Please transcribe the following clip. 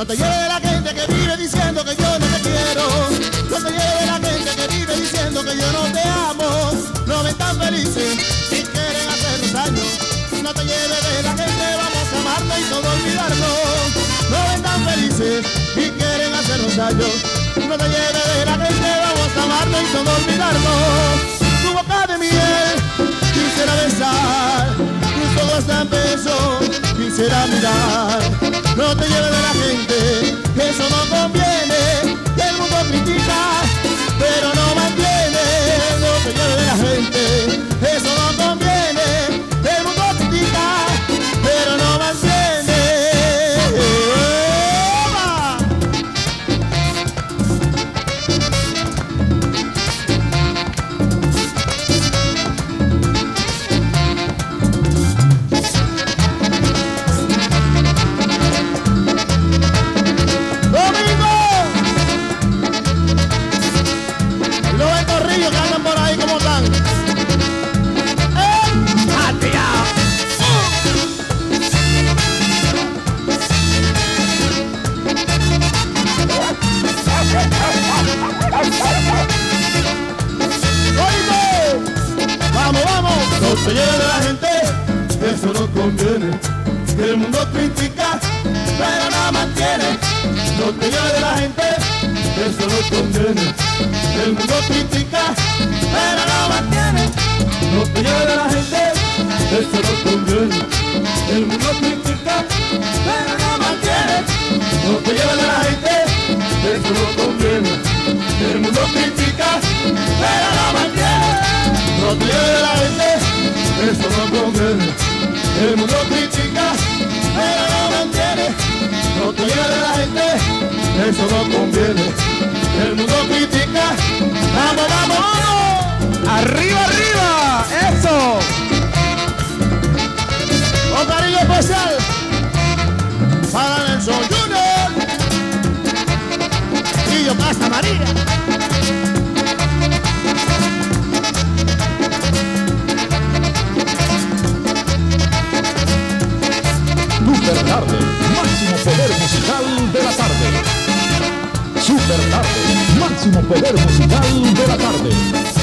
No te lleves de la gente que vive diciendo que yo no te quiero. No te lleves de la gente que vive diciendo que yo no te amo. No me están felices si quieren hacernos daño. No te lleves de la gente, vamos a amarte y todo olvidarnos. No me están felices si quieren hacernos daño. No te lleves de la gente, vamos a amarte y todo olvidarnos. Tu boca de miel quisiera besar, tus ojos tan besos quisiera mirar. No te lleves de la gente, eso no conviene. El mundo critica, pero no mantiene. No te lleves de la gente, eso no conviene. El mundo critica, pero no te lleves de la gente, eso no conviene. El mundo critica, pero no mantiene. No te lleves de la gente, eso no conviene. El mundo critica, pero no mantiene. No te lleves de la gente, eso no conviene. El mundo critica, pero no mantiene. No te lleves de la gente, eso no conviene. El mundo critica, pero no mantiene. No te lleves de la gente, eso no conviene. El mundo critica, pero no mantiene. No te lleves de la gente, eso no conviene. El mundo critica, vamos, vamos, vamos. Arriba, arriba, eso. Un cariño especial para Nelson Junior y yo Casa María. Super Tarde, máximo poder musical de la tarde. Super Tarde, máximo poder musical de la tarde.